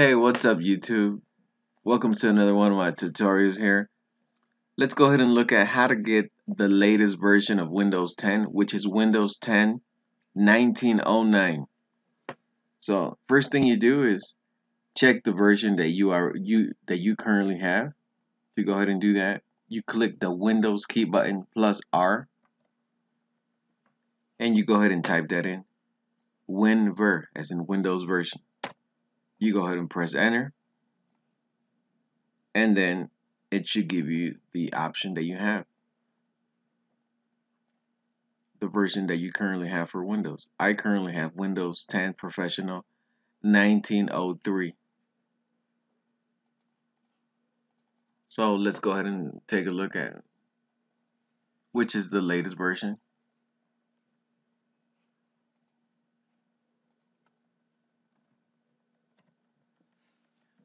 Hey, what's up YouTube? Welcome to another one of my tutorials here. Let's go ahead and look at how to get the latest version of Windows 10, which is Windows 10 1909. So first thing you do is check the version that you currently have. To go ahead and do that, you click the Windows key button plus R and you go ahead and type that in, WinVer, as in Windows version. You go ahead and press enter, and then it should give you the option that you have, the version that you currently have for Windows. I currently have Windows 10 Professional 1903. So let's go ahead and take a look at which is the latest version.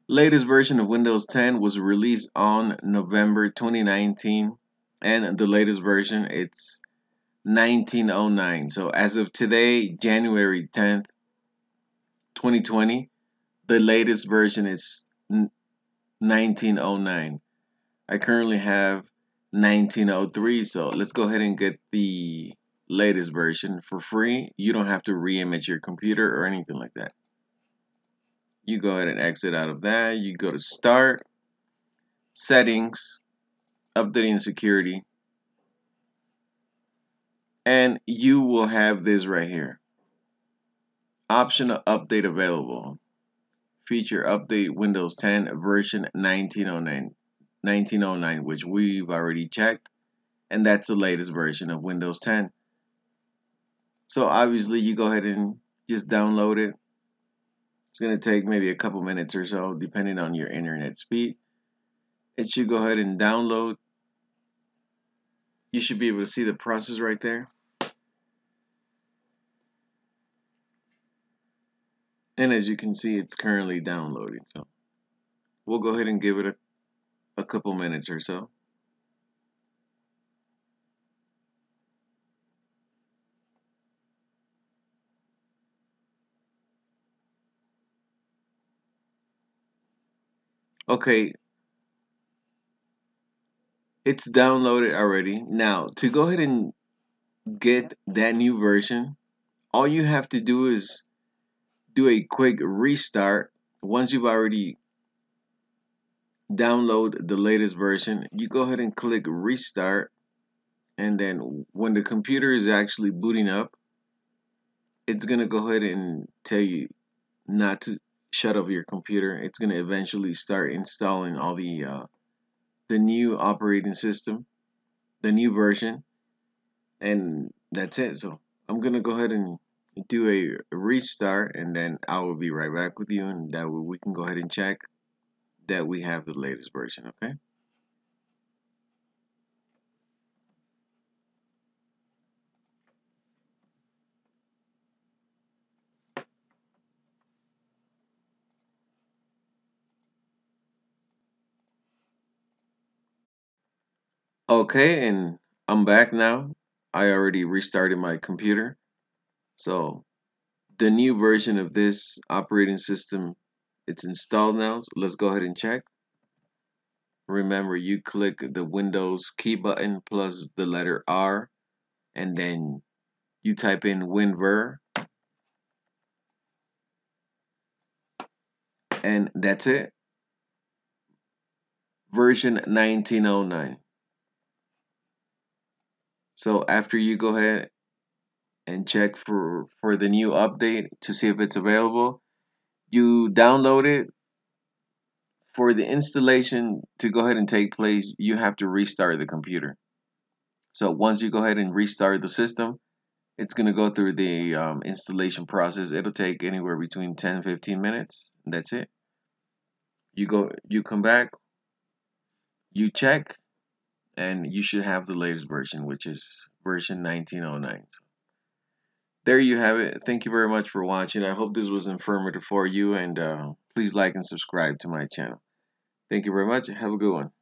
Latest version of Windows 10 was released on November 2019, and the latest version, it's 1909. So as of today, January 10th, 2020, the latest version is 1909. I currently have 1903, so let's go ahead and get the latest version for free. You don't have to re-image your computer or anything like that. You go ahead and exit out of that. You go to Start, Settings, Updating and Security, and you will have this right here. Optional update available. Feature update Windows 10 version 1909, which we've already checked, and that's the latest version of Windows 10. So obviously you go ahead and just download it. It's going to take maybe a couple minutes or so, depending on your internet speed. It should go ahead and download. You should be able to see the process right there. And as you can see, it's currently downloading. So we'll go ahead and give it a couple minutes or so. Okay, it's downloaded already. Now, to go ahead and get that new version, all you have to do is do a quick restart. Once you've already downloaded the latest version, you go ahead and click restart, and then when the computer is actually booting up, it's going to go ahead and tell you not to shut off your computer. It's going to eventually start installing all the new operating system, the new version, and that's it. So I'm going to go ahead and do a restart, and then I will be right back with you, and that way we can go ahead and check that we have the latest version, okay? Okay, and I'm back now. I already restarted my computer. So the new version of this operating system, it's installed now. So let's go ahead and check. Remember, you click the Windows key button plus the letter R, and then you type in WinVer. And that's it. Version 1909. So after you go ahead and check for the new update to see if it's available, you download it. For the installation to go ahead and take place, you have to restart the computer. So once you go ahead and restart the system, it's going to go through the installation process. It'll take anywhere between 10 and 15 minutes. That's it. You come back, you check, and you should have the latest version, which is version 1909. There you have it. Thank you very much for watching. I hope this was informative for you, and please like and subscribe to my channel. Thank you very much. Have a good one.